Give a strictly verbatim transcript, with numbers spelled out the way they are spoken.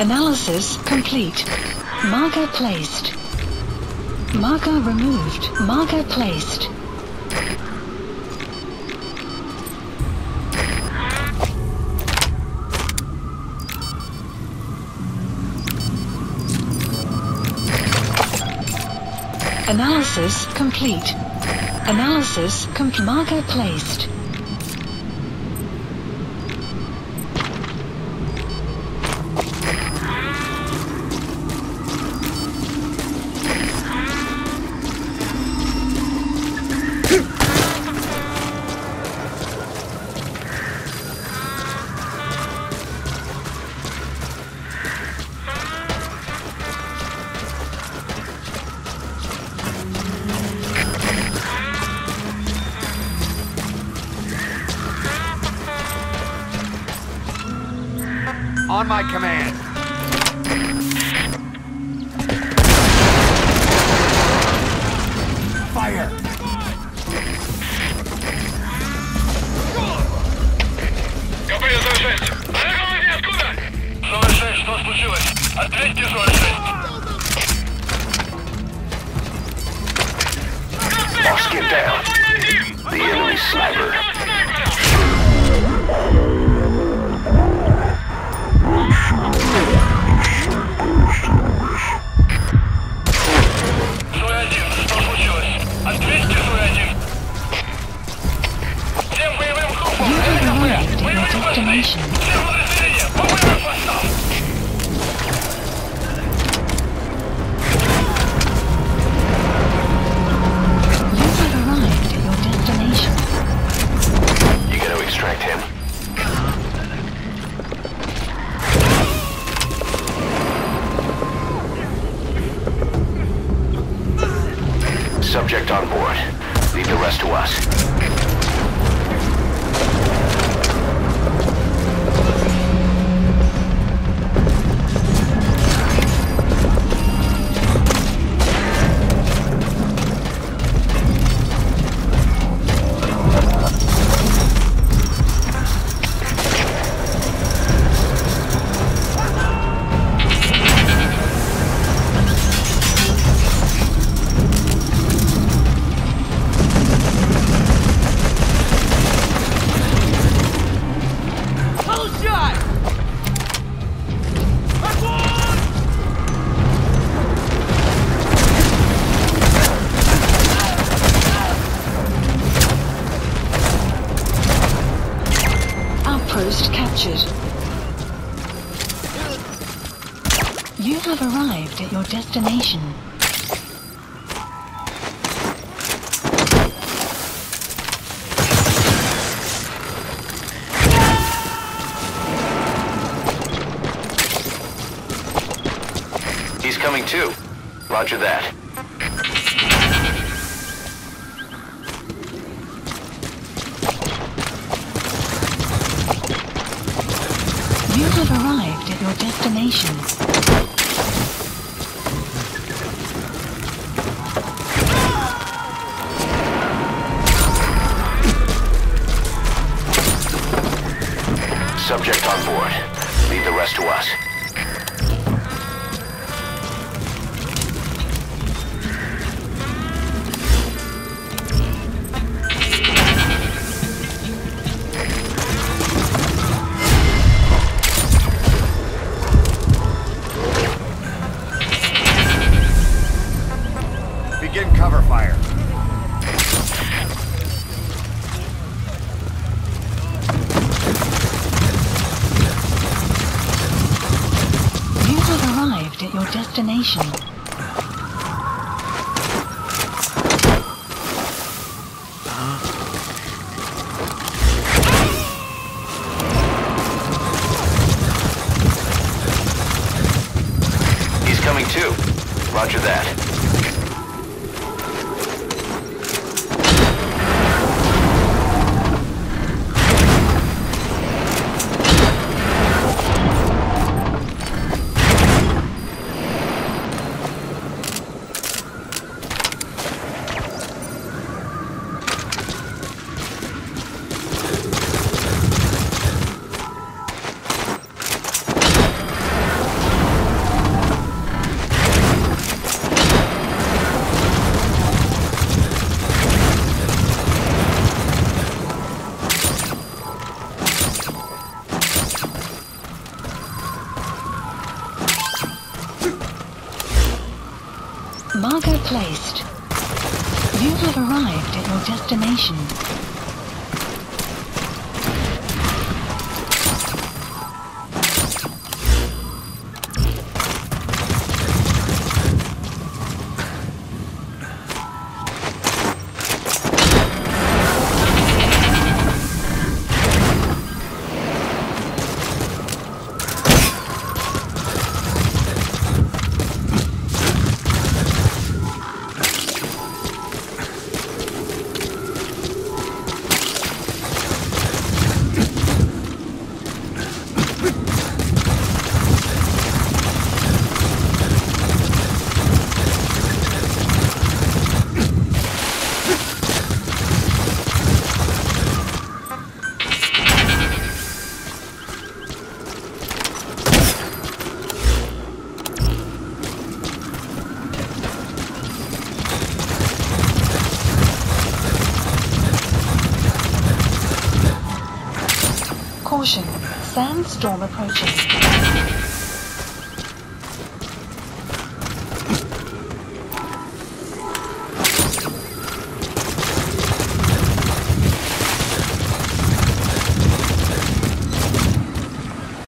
Analysis complete. Marker placed. Marker removed. Marker placed. Analysis complete. Analysis complete. Marker placed. On my command. Fire. Я приезжаю шесть. Дорога мне откуда? сорок шесть, что случилось? Ответьте, сорок шесть. Moskin down. The enemy sniper. Destination. Outpost captured. You have arrived at your destination. He's coming too. Roger that. You have arrived at your destination. Subject on board. Leave the rest to us. At your destination. He's coming too. Roger that. location. Sandstorm approaching.